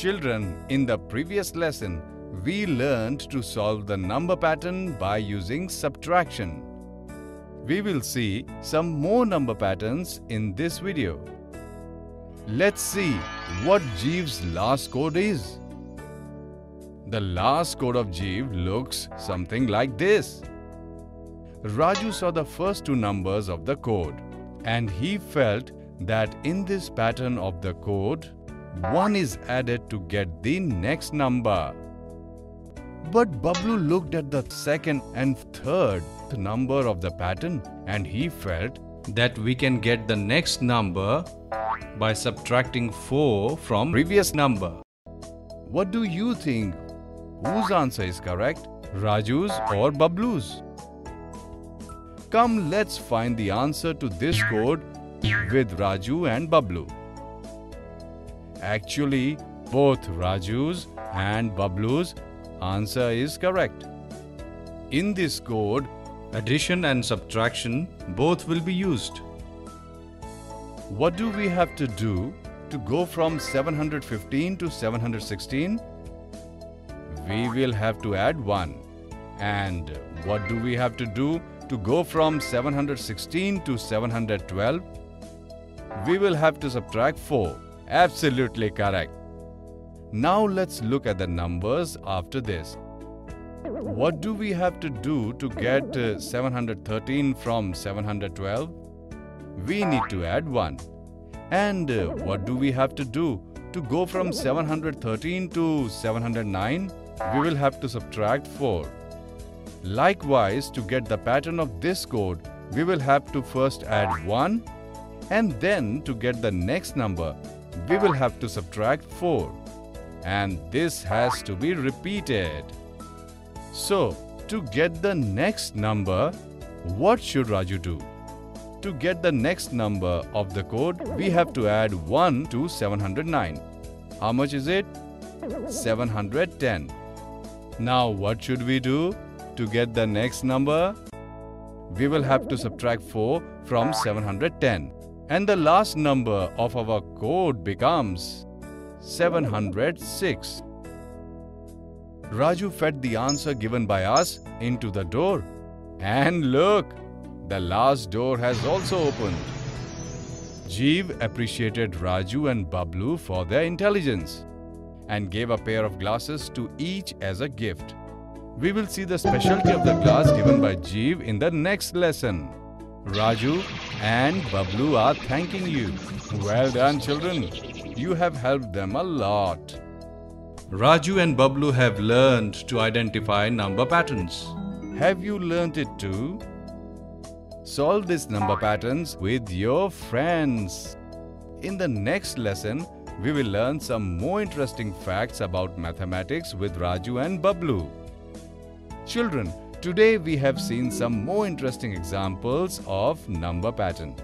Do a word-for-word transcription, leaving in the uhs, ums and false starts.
Children, in the previous lesson, we learned to solve the number pattern by using subtraction. We will see some more number patterns in this video. Let's see what Jeev's last code is. The last code of Jeev looks something like this. Raju saw the first two numbers of the code and he felt that in this pattern of the code, one is added to get the next number. But Bablu looked at the second and third number of the pattern and he felt that we can get the next number by subtracting four from previous number. What do you think? Whose answer is correct? Raju's or Bablu's? Come, let's find the answer to this code with Raju and Bablu. Actually, both Raju's and Bablu's answer is correct. In this code, addition and subtraction both will be used. What do we have to do to go from seven hundred fifteen to seven hundred sixteen? We will have to add one. And what do we have to do to go from seven hundred sixteen to seven hundred twelve? We will have to subtract four. Absolutely correct. Now let's look at the numbers after this. What do we have to do to get uh, seven hundred thirteen from seven hundred twelve? We need to add one. And uh, what do we have to do to go from seven hundred thirteen to seven hundred nine? We will have to subtract four. Likewise, to get the pattern of this code, we will have to first add one. And then to get the next number, we will have to subtract four. And this has to be repeated. So, to get the next number, what should Raju do? To get the next number of the code, we have to add one to seven hundred nine. How much is it? seven hundred ten. Now, what should we do to get the next number? We will have to subtract four from seven hundred ten. And the last number of our code becomes seven hundred six. Raju fed the answer given by us into the door. And look, the last door has also opened. Jeev appreciated Raju and Bablu for their intelligence and gave a pair of glasses to each as a gift. We will see the specialty of the glass given by Jeev in the next lesson. Raju and Bablu are thanking you. Well done, children. You have helped them a lot. Raju and Bablu have learned to identify number patterns. Have you learnt it too? Solve these number patterns with your friends. In the next lesson, we will learn some more interesting facts about mathematics with Raju and Bablu. Children, today we have seen some more interesting examples of number pattern.